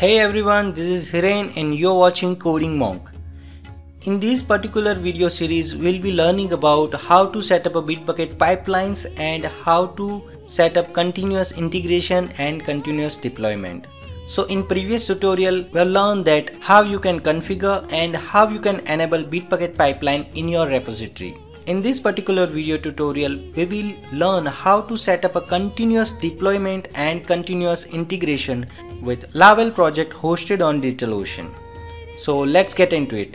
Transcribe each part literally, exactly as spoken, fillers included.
Hey everyone, this is Hiren and you're watching Coding Monk. In this particular video series, we'll be learning about how to set up a Bitbucket pipelines and how to set up continuous integration and continuous deployment. So in previous tutorial, we learned that how you can configure and how you can enable Bitbucket pipeline in your repository. In this particular video tutorial, we will learn how to set up a continuous deployment and continuous integration with Laravel project hosted on DigitalOcean. So let's get into it.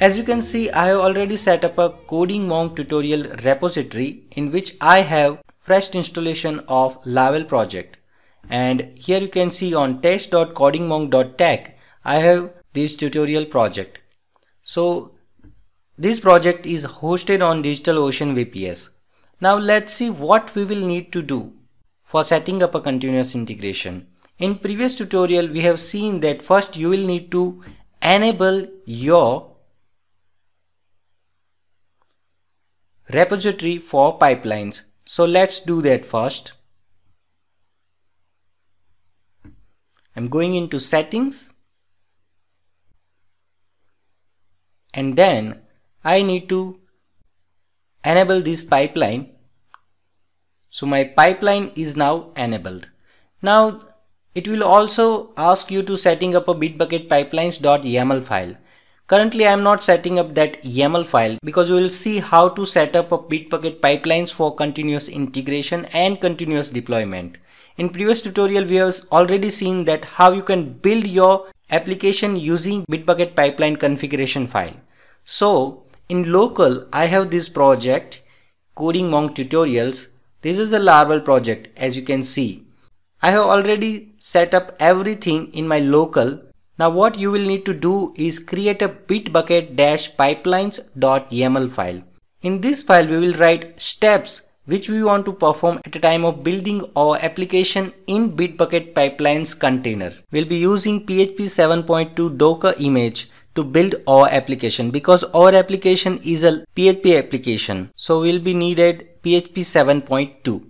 As you can see, I have already set up a Coding Monk tutorial repository in which I have fresh installation of Laravel project. And here you can see on test dot coding monk dot tech, I have this tutorial project. So this project is hosted on DigitalOcean V P S. Now let's see what we will need to do for setting up a continuous integration. In previous tutorial, we have seen that first you will need to enable your repository for pipelines. So let's do that first. I'm going into settings, and then I need to enable this pipeline. So my pipeline is now enabled. Now it will also ask you to setting up a bitbucket pipelines dot yaml file. Currently I am not setting up that yaml file because we will see how to set up a Bitbucket pipelines for continuous integration and continuous deployment. In previous tutorial, we have already seen that how you can build your application using Bitbucket pipeline configuration file. So in local, I have this project, Coding Monk Tutorials. This is a Laravel project, as you can see. I have already set up everything in my local. Now what you will need to do is create a bitbucket dash pipelines dot yaml file. In this file, we will write steps which we want to perform at a time of building our application in Bitbucket pipelines container. We'll be using P H P seven point two Docker image to build our application because our application is a P H P application. So we'll be needed P H P seven point two.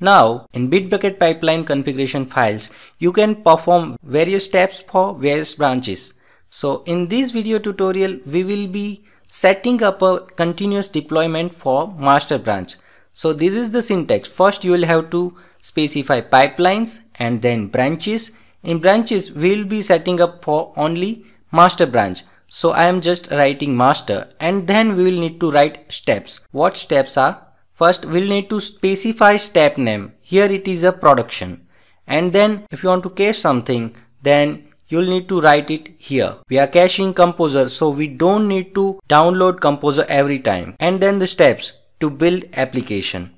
Now in Bitbucket pipeline configuration files, you can perform various steps for various branches. So in this video tutorial, we will be setting up a continuous deployment for master branch. So this is the syntax. First you will have to specify pipelines and then branches. In branches, we will be setting up for only master branch. So I am just writing master, and then we will need to write steps. What steps are? First we will need to specify step name. Here it is a production. And then if you want to cache something, then you will need to write it here. We are caching Composer, so we don't need to download Composer every time. And then the steps. To build application,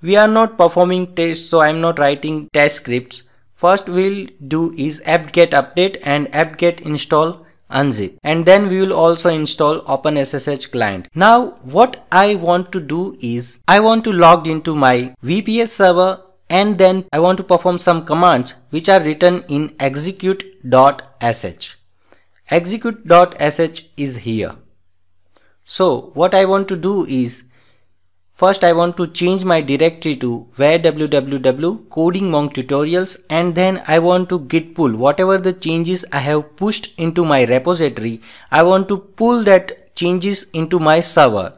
we are not performing tests, so I am not writing test scripts. First we'll do is apt-get update and apt-get install unzip, and then we will also install Open S S H client. Now what I want to do is I want to log into my V P S server, and then I want to perform some commands which are written in execute dot S H. execute dot S H is here. So what I want to do is first I want to change my directory to where w w w dot coding monk tutorials, and then I want to git pull whatever the changes I have pushed into my repository. I want to pull that changes into my server,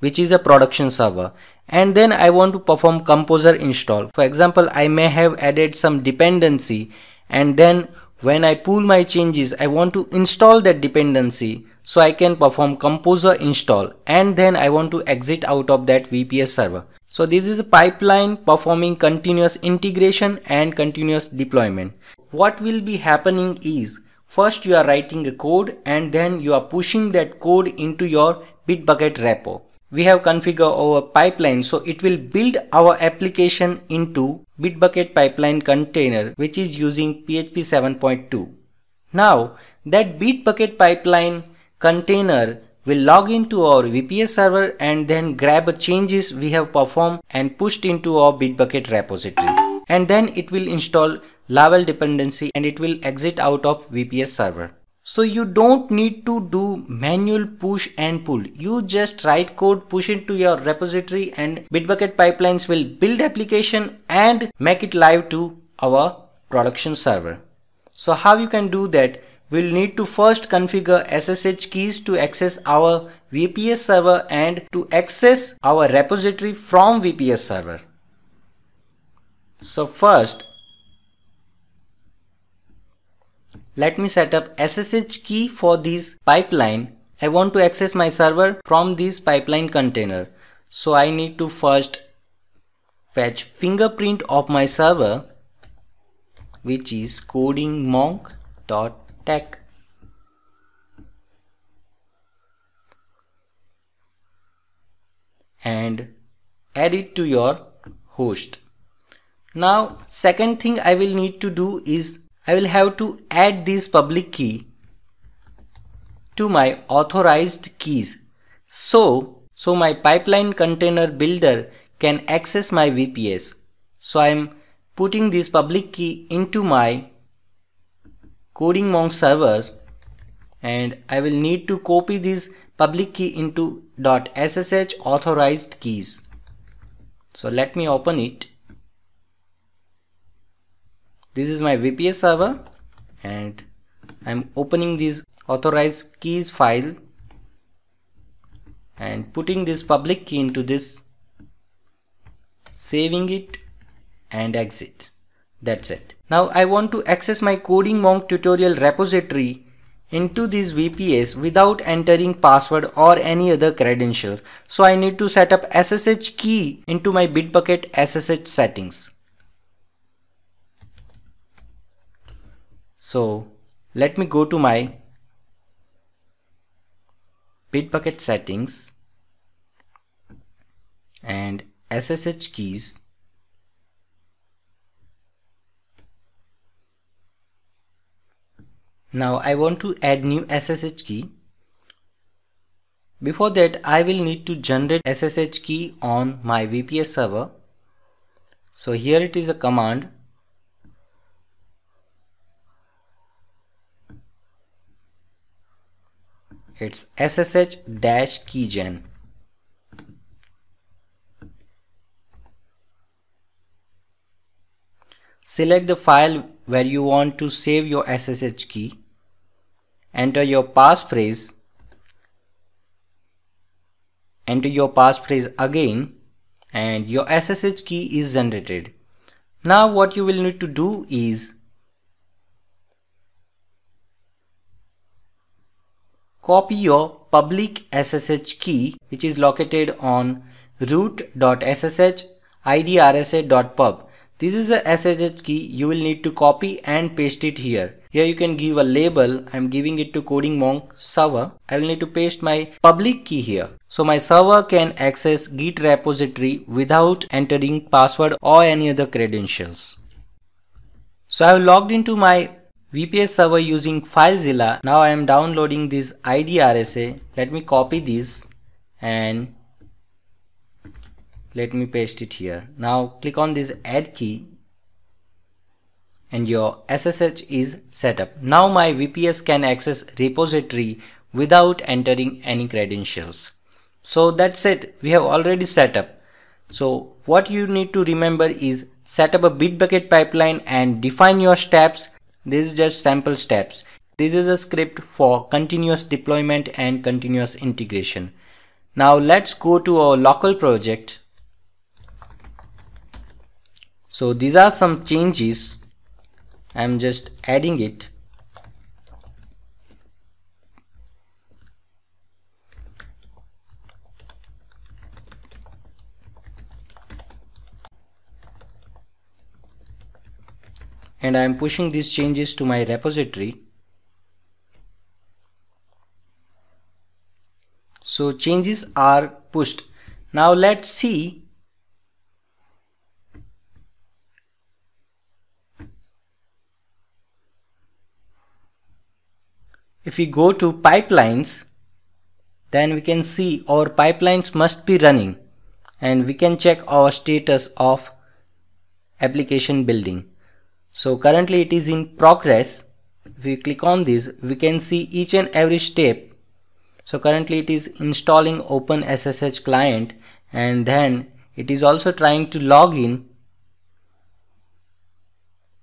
which is a production server, and then I want to perform Composer install. For example, I may have added some dependency, and then when I pull my changes, I want to install that dependency, so I can perform Composer install, and then I want to exit out of that V P S server. So this is a pipeline performing continuous integration and continuous deployment. What will be happening is first you are writing a code, and then you are pushing that code into your Bitbucket repo. We have configured our pipeline, so it will build our application into Bitbucket pipeline container, which is using P H P seven point two. Now that Bitbucket pipeline container will log into our V P S server and then grab the changes we have performed and pushed into our Bitbucket repository. And then it will install Laravel dependency and it will exit out of V P S server. So you don't need to do manual push and pull. You just write code, push it to your repository, and Bitbucket pipelines will build application and make it live to our production server. So how you can do that? We'll need to first configure S S H keys to access our V P S server and to access our repository from V P S server. So first, let me set up S S H key for this pipeline. I want to access my server from this pipeline container. So I need to first fetch fingerprint of my server, which is coding monk dot tech. And add it to your host. Now, second thing I will need to do is I will have to add this public key to my authorized keys. So, so my pipeline container builder can access my V P S. So I am putting this public key into my Coding Monk server, and I will need to copy this public key into .ssh authorized keys. So let me open it. This is my V P S server and I'm opening this authorized keys file and putting this public key into this, saving it and exit. That's it. Now I want to access my Coding Monk tutorial repository into this V P S without entering password or any other credential. So I need to set up S S H key into my Bitbucket S S H settings. So let me go to my Bitbucket settings and S S H keys. Now I want to add new S S H key. Before that, I will need to generate S S H key on my V P S server. So here it is a command. It's S S H dash keygen. Select the file where you want to save your S S H key. Enter your passphrase, enter your passphrase again, and your S S H key is generated. Now what you will need to do is copy your public S S H key, which is located on root dot S S H I D R S A dot pub. This is a S S H key you will need to copy and paste it here. Here you can give a label. I am giving it to Coding Monk server. I will need to paste my public key here. So my server can access Git repository without entering password or any other credentials. So I have logged into my V P S server using FileZilla. Now I am downloading this I D R S A. Let me copy this and let me paste it here. Now click on this add key and your S S H is set up. Now my V P S can access repository without entering any credentials. So that's it. We have already set up. So what you need to remember is set up a Bitbucket pipeline and define your steps. This is just sample steps. This is a script for continuous deployment and continuous integration. Now let's go to our local project. So these are some changes. I'm just adding it. And I'm pushing these changes to my repository. So changes are pushed. Now let's see if we go to pipelines, then we can see our pipelines must be running and we can check our status of application building. So currently it is in progress. If we click on this, we can see each and every step. So currently it is installing OpenSSH client and then it is also trying to log in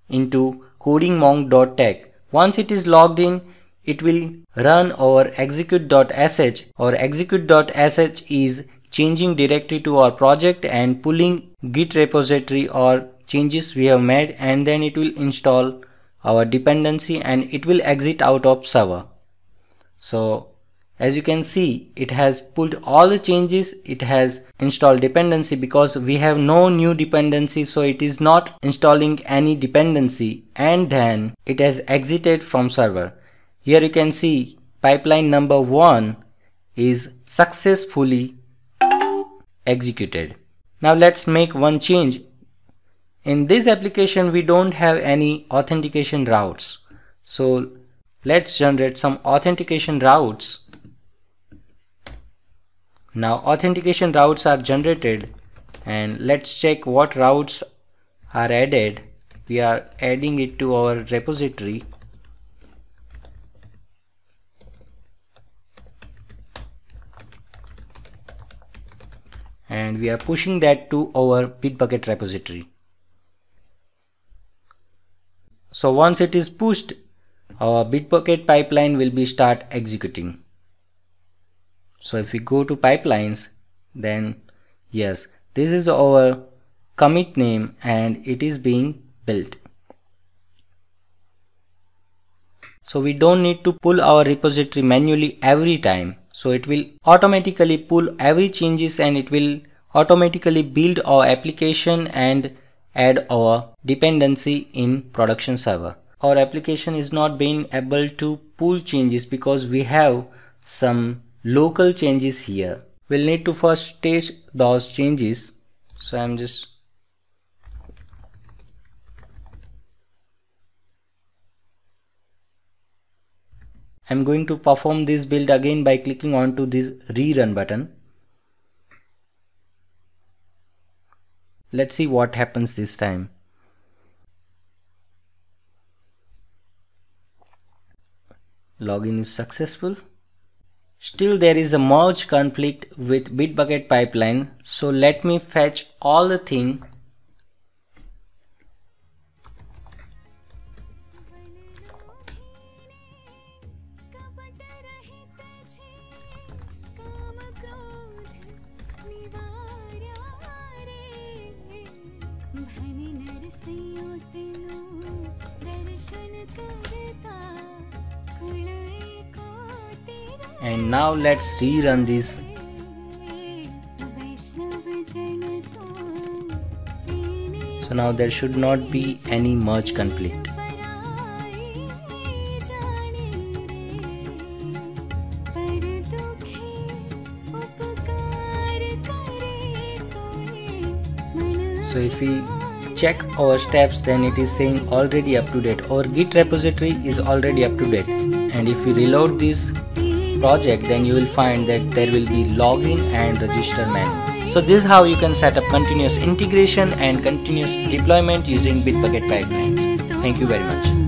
into codingmonk dot tech. Once it is logged in, it will run our execute dot s h. Our execute dot s h is changing directory to our project and pulling Git repository or changes we have made, and then it will install our dependency and it will exit out of server. So as you can see, it has pulled all the changes, it has installed dependency because we have no new dependency, so it is not installing any dependency, and then it has exited from server. Here you can see pipeline number one is successfully executed. Now let's make one change. In this application, we don't have any authentication routes. So let's generate some authentication routes. Now authentication routes are generated, and let's check what routes are added. We are adding it to our repository. And we are pushing that to our Bitbucket repository. So once it is pushed, our Bitbucket pipeline will be start executing. So if we go to pipelines, then yes, this is our commit name and it is being built. So we don't need to pull our repository manually every time. So it will automatically pull every changes and it will automatically build our application and add our dependency in production server. Our application is not being able to pull changes because we have some local changes here. We'll need to first test those changes. So I'm just I'm going to perform this build again by clicking onto this rerun button. Let's see what happens this time. Login is successful. Still there is a merge conflict with Bitbucket pipeline. So let me fetch all the thing. And now let's rerun this. So now there should not be any merge conflict. So if we check our steps, then it is saying already up to date. Our Git repository is already up to date. And if we reload this project, then you will find that there will be login and register menu. So this is how you can set up continuous integration and continuous deployment using Bitbucket pipelines. Thank you very much.